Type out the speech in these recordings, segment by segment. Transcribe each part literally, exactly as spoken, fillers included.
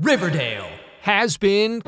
Riverdale has been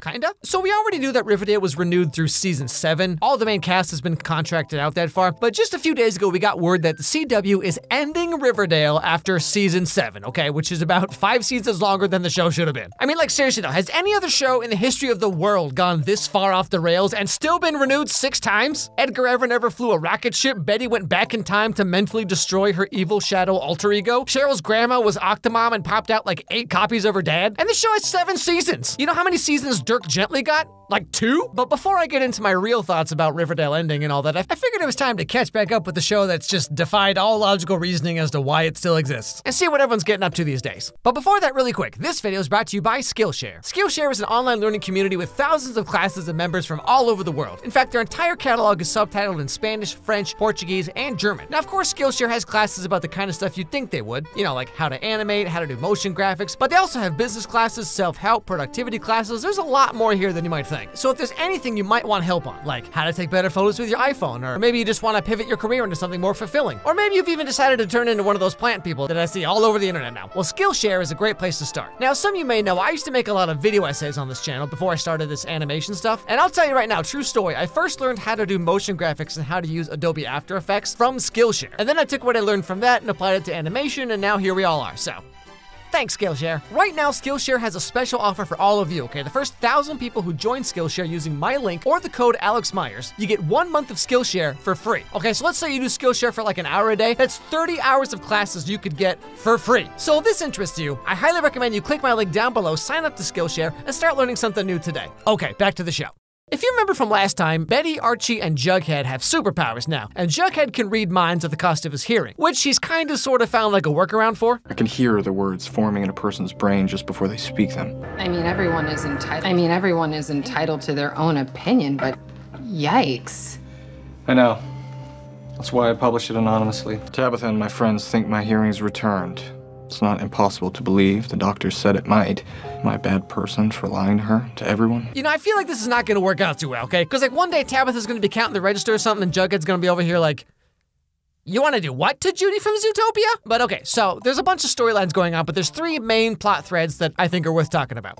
kind of. So we already knew that Riverdale was renewed through season seven. All the main cast has been contracted out that far, but just a few days ago we got word that the C W is ending Riverdale after season seven, okay, which is about five seasons longer than the show should have been. I mean, like, seriously though, has any other show in the history of the world gone this far off the rails and still been renewed six times? Edgar Evernever flew a rocket ship, Betty went back in time to mentally destroy her evil shadow alter ego, Cheryl's grandma was Octomom and popped out like eight copies of her dad, and the show has seven seasons. You know how many seasons Dirk Gently got? Like two? But before I get into my real thoughts about Riverdale ending and all that, I, I figured it was time to catch back up with the show that's just defied all logical reasoning as to why it still exists, and see what everyone's getting up to these days. But before that, really quick, this video is brought to you by Skillshare. Skillshare is an online learning community with thousands of classes and members from all over the world. In fact, their entire catalog is subtitled in Spanish, French, Portuguese, and German. Now, of course, Skillshare has classes about the kind of stuff you'd think they would, you know, like how to animate, how to do motion graphics, but they also have business classes, self-help, productivity classes. There's a lot lot more here than you might think. So if there's anything you might want help on, like how to take better photos with your iPhone, or maybe you just want to pivot your career into something more fulfilling, or maybe you've even decided to turn into one of those plant people that I see all over the internet now, well, Skillshare is a great place to start. Now, some of you may know, I used to make a lot of video essays on this channel before I started this animation stuff, and I'll tell you right now, true story, I first learned how to do motion graphics and how to use Adobe After Effects from Skillshare, and then I took what I learned from that and applied it to animation, and now here we all are, so. Thanks, Skillshare. Right now, Skillshare has a special offer for all of you, okay? The first thousand people who join Skillshare using my link or the code Alex Meyers, you get one month of Skillshare for free. Okay, so let's say you do Skillshare for like an hour a day. That's thirty hours of classes you could get for free. So if this interests you, I highly recommend you click my link down below, sign up to Skillshare, and start learning something new today. Okay, back to the show. If you remember from last time, Betty, Archie, and Jughead have superpowers now, and Jughead can read minds at the cost of his hearing, which he's kind of sort of found like a workaround for. I can hear the words forming in a person's brain just before they speak them. I mean, everyone is entitled. I mean, everyone is entitled to their own opinion, but yikes. I know. That's why I publish it anonymously. Tabitha and my friends think my hearing's returned. It's not impossible to believe. The doctor said it might. Am I a bad person for lying to her, to everyone? You know, I feel like this is not gonna work out too well, okay? Because, like, one day Tabitha's gonna be counting the register or something, and Jughead's gonna be over here like, you wanna do what to Judy from Zootopia? But okay, so there's a bunch of storylines going on, but there's three main plot threads that I think are worth talking about.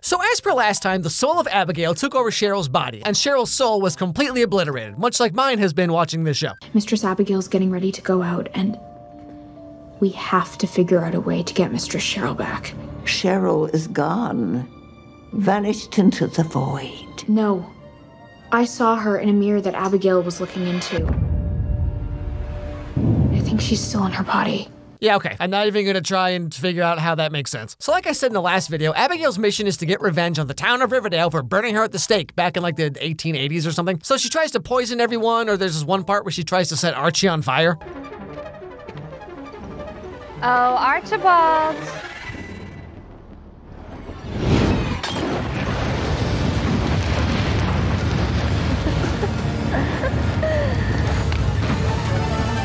So as per last time, the soul of Abigail took over Cheryl's body, and Cheryl's soul was completely obliterated, much like mine has been watching this show. Mistress Abigail's getting ready to go out, and we have to figure out a way to get Mistress Cheryl back. Cheryl is gone, vanished into the void. No, I saw her in a mirror that Abigail was looking into. I think she's still in her body. Yeah, okay, I'm not even gonna try and figure out how that makes sense. So like I said in the last video, Abigail's mission is to get revenge on the town of Riverdale for burning her at the stake back in like the eighteen eighties or something. So she tries to poison everyone, or there's this one part where she tries to set Archie on fire. Oh, Archibald.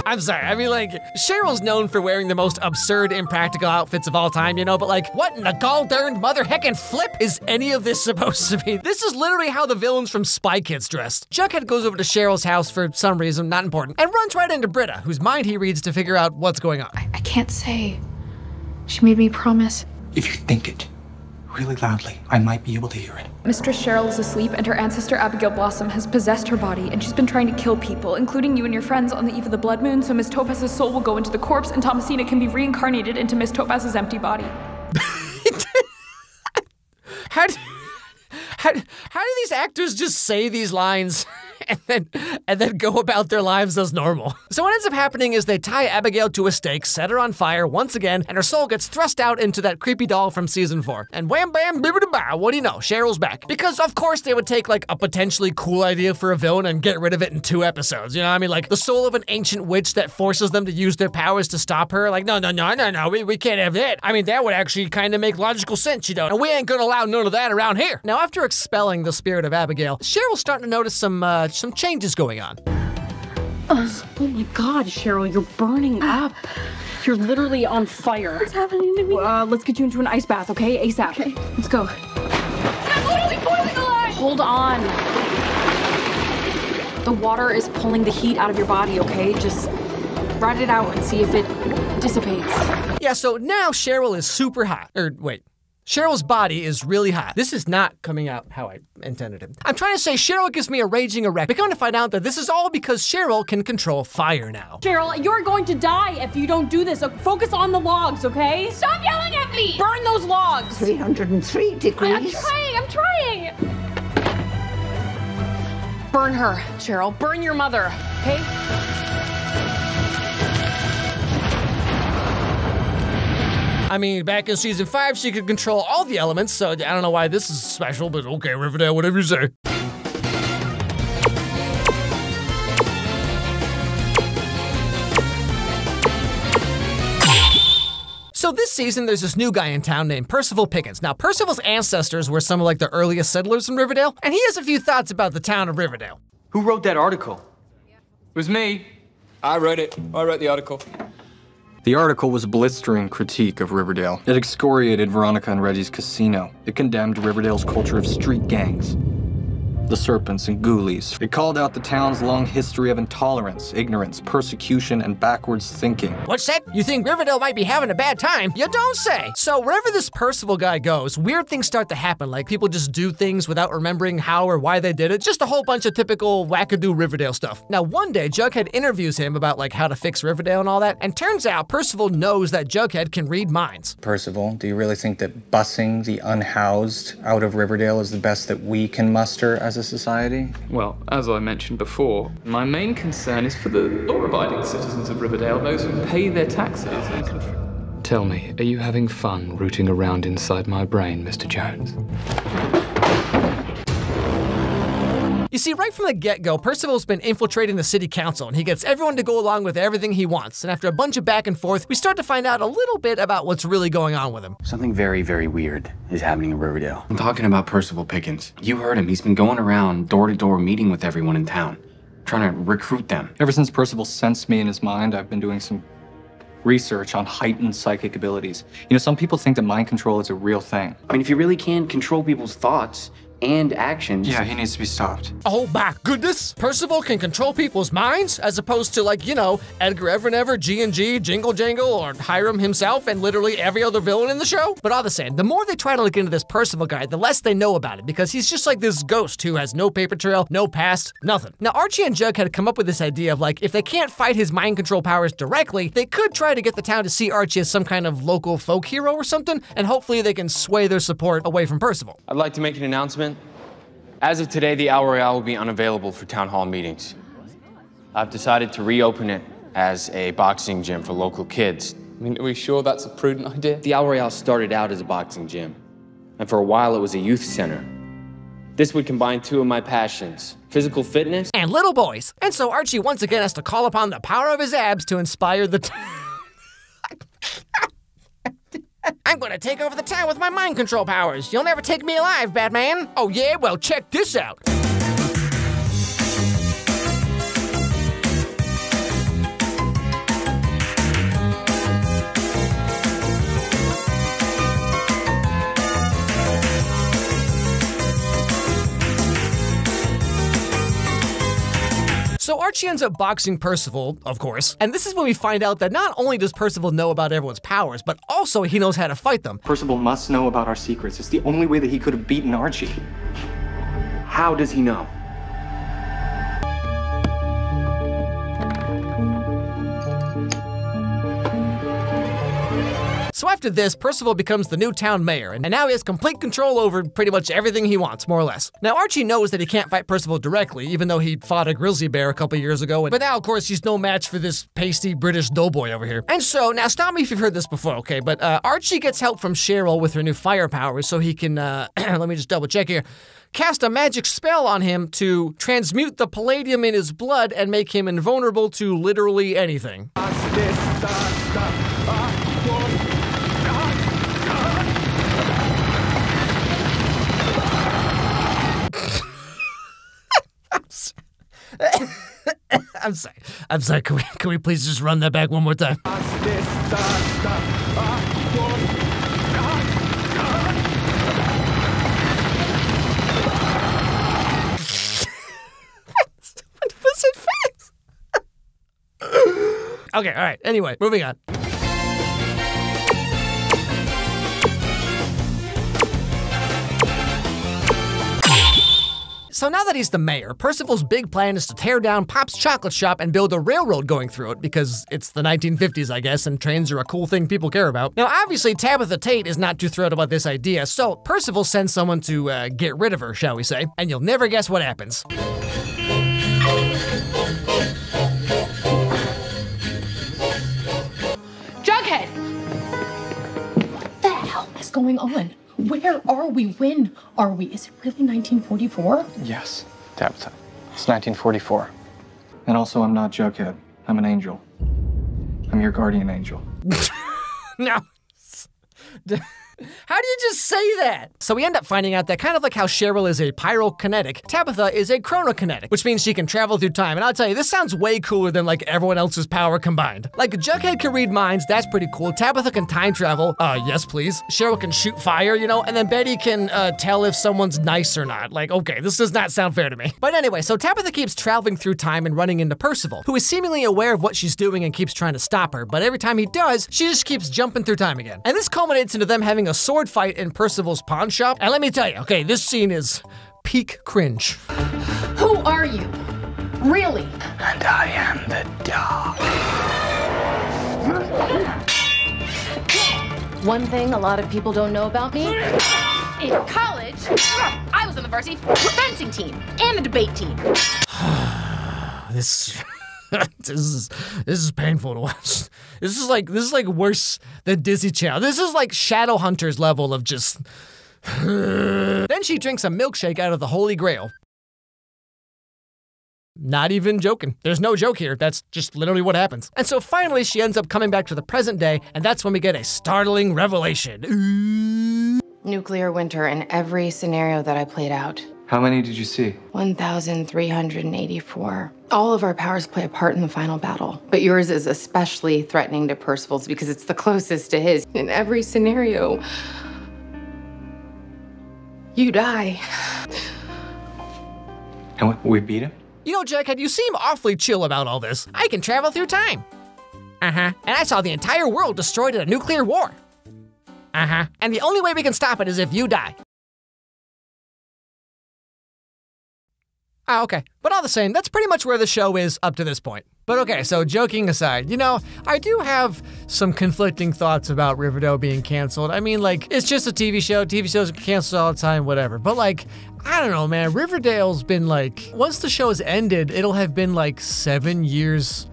I'm sorry, I mean, like, Cheryl's known for wearing the most absurd, impractical outfits of all time, you know, but like, what in the gall-darned mother heckin' flip is any of this supposed to be? This is literally how the villains from Spy Kids dressed. Jughead goes over to Cheryl's house for some reason, not important, and runs right into Britta, whose mind he reads to figure out what's going on. I, I can't say. She made me promise. If you think it really loudly, I might be able to hear it. Mistress Cheryl is asleep, and her ancestor Abigail Blossom has possessed her body, and she's been trying to kill people, including you and your friends, on the eve of the blood moon, so Miss Topaz's soul will go into the corpse, and Thomasina can be reincarnated into Miss Topaz's empty body. how, do, how, how do these actors just say these lines? And then, and then go about their lives as normal. So what ends up happening is they tie Abigail to a stake, set her on fire once again, and her soul gets thrust out into that creepy doll from season four. And wham bam, bibbidi bow, what do you know, Cheryl's back. Because of course they would take like a potentially cool idea for a villain and get rid of it in two episodes, you know what I mean? Like the soul of an ancient witch that forces them to use their powers to stop her. Like, no, no, no, no, no, we, we can't have that. I mean, that would actually kind of make logical sense, you know, and we ain't gonna allow none of that around here. Now after expelling the spirit of Abigail, Cheryl's starting to notice some, uh, some changes going on. Oh, oh my God, Cheryl, you're burning up. You're literally on fire. What's happening to me? Uh, let's get you into an ice bath, okay? ASAP. Okay. Let's go. I'm literally boiling alive! Hold on. The water is pulling the heat out of your body, okay? Just ride it out and see if it dissipates. Yeah, so now Cheryl is super hot. Or wait. Cheryl's body is really hot. This is not coming out how I intended it. I'm trying to say Cheryl gives me a raging erect. We're going to find out that this is all because Cheryl can control fire now. Cheryl, you're going to die if you don't do this. Focus on the logs, okay? Stop yelling at me! Burn those logs! three hundred three degrees. I'm trying, I'm trying! Burn her, Cheryl. Burn your mother, okay? I mean, back in season five, she could control all the elements, so I don't know why this is special, but okay, Riverdale, whatever you say. So this season, there's this new guy in town named Percival Pickens. Now, Percival's ancestors were some of like the earliest settlers in Riverdale, and he has a few thoughts about the town of Riverdale. Who wrote that article? It was me. I wrote it. I wrote the article. The article was a blistering critique of Riverdale. It excoriated Veronica and Reggie's casino. It condemned Riverdale's culture of street gangs, the Serpents and Ghoulies. It called out the town's long history of intolerance, ignorance, persecution, and backwards thinking. What's that? You think Riverdale might be having a bad time? You don't say! So wherever this Percival guy goes, weird things start to happen, like people just do things without remembering how or why they did it. Just a whole bunch of typical wackadoo Riverdale stuff. Now one day, Jughead interviews him about like how to fix Riverdale and all that, and turns out Percival knows that Jughead can read minds. Percival, do you really think that bussing the unhoused out of Riverdale is the best that we can muster as a society? Well, as I mentioned before, my main concern is for the law-abiding citizens of Riverdale, those who pay their taxes and can... Tell me, are you having fun rooting around inside my brain, Mister Jones? You see, right from the get-go, Percival's been infiltrating the city council, and he gets everyone to go along with everything he wants. And after a bunch of back and forth, we start to find out a little bit about what's really going on with him. Something very, very weird is happening in Riverdale. I'm talking about Percival Pickens. You heard him. He's been going around door-to-door meeting with everyone in town, trying to recruit them. Ever since Percival sensed me in his mind, I've been doing some research on heightened psychic abilities. You know, some people think that mind control is a real thing. I mean, if you really can control people's thoughts and actions. Yeah, he needs to be stopped. Oh my goodness! Percival can control people's minds, as opposed to like, you know, Edgar Evernever, G and G, Jingle Jangle, or Hiram himself, and literally every other villain in the show. But all the same, the more they try to look into this Percival guy, the less they know about it, because he's just like this ghost who has no paper trail, no past, nothing. Now, Archie and Jughead had come up with this idea of like, if they can't fight his mind control powers directly, they could try to get the town to see Archie as some kind of local folk hero or something, and hopefully they can sway their support away from Percival. I'd like to make an announcement. As of today, the Al Royale will be unavailable for town hall meetings. I've decided to reopen it as a boxing gym for local kids. I mean, are we sure that's a prudent idea? The Al Royale started out as a boxing gym, and for a while it was a youth center. This would combine two of my passions, physical fitness and little boys. And so Archie once again has to call upon the power of his abs to inspire the town. I'm gonna take over the town with my mind control powers. You'll never take me alive, Batman. Oh yeah? Well, check this out. So Archie ends up boxing Percival, of course, and this is when we find out that not only does Percival know about everyone's powers, but also he knows how to fight them. Percival must know about our secrets. It's the only way that he could have beaten Archie. How does he know? So after this, Percival becomes the new town mayor, and now he has complete control over pretty much everything he wants, more or less. Now Archie knows that he can't fight Percival directly, even though he fought a grizzly bear a couple years ago, but now of course he's no match for this pasty British doughboy over here. And so, now stop me if you've heard this before, okay, but uh, Archie gets help from Cheryl with her new fire powers, so he can, uh, let me just double check here, cast a magic spell on him to transmute the palladium in his blood and make him invulnerable to literally anything. I'm sorry. I'm sorry. Can we, can we please just run that back one more time? Okay, all right. Anyway, moving on. So now that he's the mayor, Percival's big plan is to tear down Pop's chocolate shop and build a railroad going through it, because it's the nineteen fifties, I guess, and trains are a cool thing people care about. Now, obviously, Tabitha Tate is not too thrilled about this idea, so Percival sends someone to uh, get rid of her, shall we say, and you'll never guess what happens. Jughead! What the hell is going on? Where are we? When are we? Is it really nineteen forty-four? Yes, Tabitha. It's nineteen forty-four. And also, I'm not Jughead. I'm an angel. I'm your guardian angel. No. How do you just say that? So we end up finding out that, kind of like how Cheryl is a pyrokinetic, Tabitha is a chronokinetic, which means she can travel through time. And I'll tell you, this sounds way cooler than like everyone else's power combined. Like Jughead can read minds, that's pretty cool. Tabitha can time travel, uh, yes please. Cheryl can shoot fire, you know, and then Betty can uh, tell if someone's nice or not. Like, okay, this does not sound fair to me. But anyway, so Tabitha keeps traveling through time and running into Percival, who is seemingly aware of what she's doing and keeps trying to stop her. But every time he does, she just keeps jumping through time again. And this culminates into them having a sword fight in Percival's pawn shop. And let me tell you, okay, this scene is peak cringe. Who are you? Really? And I am the dog. One thing a lot of people don't know about me, in college, I was on the varsity fencing team and the debate team. This... This is this is painful to watch. This is like this is like worse than Disney Channel. This is like Shadowhunters level of just. Then she drinks a milkshake out of the Holy Grail. Not even joking. There's no joke here. That's just literally what happens. And so finally, she ends up coming back to the present day, and that's when we get a startling revelation. Ooh. Nuclear winter in every scenario that I played out. How many did you see? one thousand three hundred eighty-four. All of our powers play a part in the final battle, but yours is especially threatening to Percival's because it's the closest to his. In every scenario, you die. And we beat him? You know, Jughead, you seem awfully chill about all this. I can travel through time. Uh-huh. And I saw the entire world destroyed in a nuclear war. Uh-huh. And the only way we can stop it is if you die. Ah, okay. But all the same, that's pretty much where the show is up to this point. But okay, so joking aside, you know, I do have some conflicting thoughts about Riverdale being canceled. I mean, like, it's just a T V show. T V shows are canceled all the time, whatever. But like, I don't know, man. Riverdale's been like, once the show has ended, it'll have been like seven years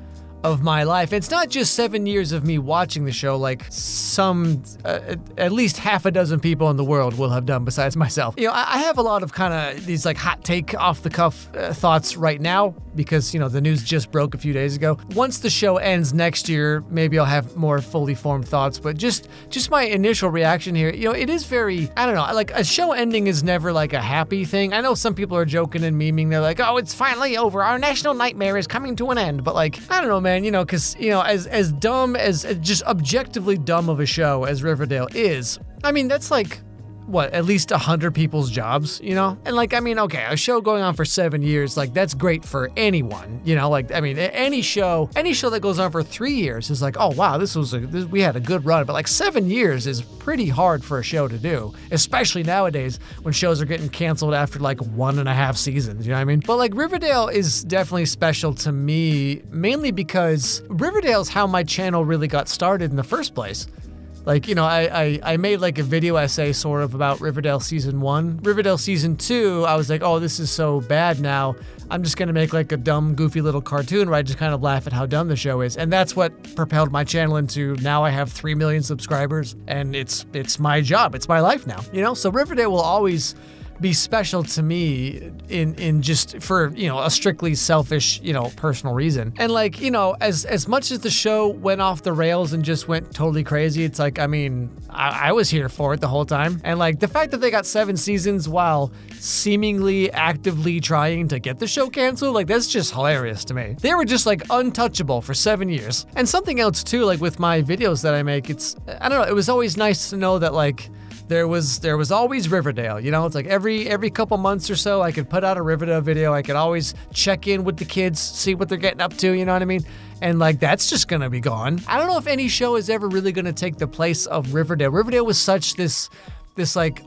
of my life. It's not just seven years of me watching the show, like some, uh, at least half a dozen people in the world will have done besides myself. You know, I, I have a lot of kind of these like hot take off the cuff uh, thoughts right now because, you know, the news just broke a few days ago. Once the show ends next year, maybe I'll have more fully formed thoughts, but just, just my initial reaction here, you know, it is very, I don't know, like a show ending is never like a happy thing. I know some people are joking and memeing. They're like, oh, it's finally over. Our national nightmare is coming to an end. But like, I don't know, man, you know, because, you know, as as dumb as, as just objectively dumb of a show as Riverdale is, I mean, that's like, what, at least one hundred people's jobs, you know? And like, I mean, okay, a show going on for seven years, like, that's great for anyone, you know? Like, I mean, any show, any show that goes on for three years is like, oh, wow, this was a, this, we had a good run. But like, seven years is pretty hard for a show to do, especially nowadays when shows are getting canceled after like one and a half seasons, you know what I mean? But like, Riverdale is definitely special to me, mainly because Riverdale's how my channel really got started in the first place. Like, you know, I, I, I made like a video essay sort of about Riverdale season one. Riverdale season two, I was like, oh, this is so bad now. I'm just gonna make like a dumb, goofy little cartoon where I just kind of laugh at how dumb the show is. And that's what propelled my channel into, now I have three million subscribers and it's, it's my job, it's my life now, you know? So Riverdale will always be special to me in in just for, you know, a strictly selfish, you know, personal reason. And like, you know, as as much as the show went off the rails and just went totally crazy, it's like, I mean, I, I was here for it the whole time. And like, the fact that they got seven seasons while seemingly actively trying to get the show canceled, like, that's just hilarious to me. They were just like untouchable for seven years. And something else too, like with my videos that I make, it's, I don't know, it was always nice to know that like, there was there was always Riverdale. You know, it's like every every couple months or so, I could put out a Riverdale video. I could always check in with the kids, see what they're getting up to. You know what I mean? And like, that's just gonna be gone. I don't know if any show is ever really gonna take the place of Riverdale. Riverdale was such this this like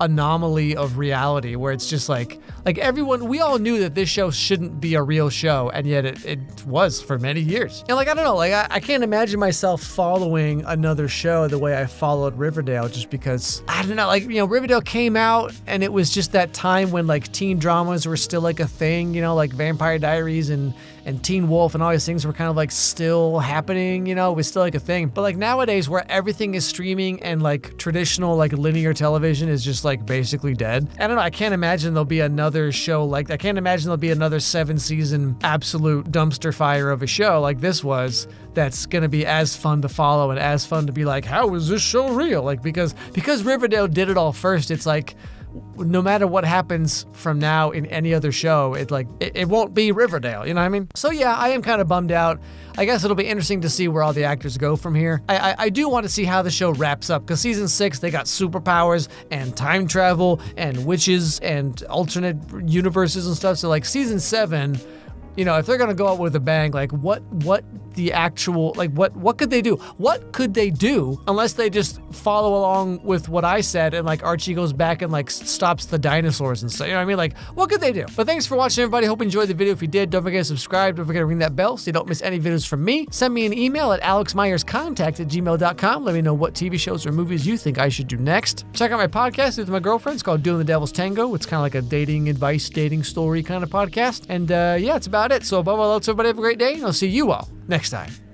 anomaly of reality where it's just like like everyone, we all knew that this show shouldn't be a real show, and yet it, it was for many years. And like, I don't know, like I, I can't imagine myself following another show the way I followed Riverdale, just because I don't know, like, you know, Riverdale came out and it was just that time when like teen dramas were still like a thing, you know, like Vampire Diaries and and Teen Wolf and all these things were kind of like still happening, you know, it was still like a thing. But like nowadays where everything is streaming and like traditional like linear television is just like basically dead, I don't know, I can't imagine there'll be another show like that. I can't imagine there'll be another seven season absolute dumpster fire of a show like this was that's gonna be as fun to follow and as fun to be like, how is this show real? Like, because because Riverdale did it all first, it's like, no matter what happens from now in any other show, it like it, it won't be Riverdale, you know what I mean? So yeah, I am kind of bummed out. I guess it'll be interesting to see where all the actors go from here. I I, I do want to see how the show wraps up, because season six, they got superpowers and time travel and witches and alternate universes and stuff. So like season seven, you know, if they're gonna go out with a bang, like what what the actual, like what what could they do? What could they do unless they just follow along with what I said and like Archie goes back and like stops the dinosaurs and stuff, you know what I mean? Like, what could they do? But thanks for watching, everybody. Hope you enjoyed the video. If you did, don't forget to subscribe. Don't forget to ring that bell so you don't miss any videos from me. Send me an email at alexmeyerscontact at gmail dot com. Let me know what T V shows or movies you think I should do next. Check out my podcast with my girlfriend. It's called Doing the Devil's Tango. It's kind of like a dating advice, dating story kind of podcast. And uh, yeah, it's about it. So above all else, everybody have a great day, and I'll see you all next time.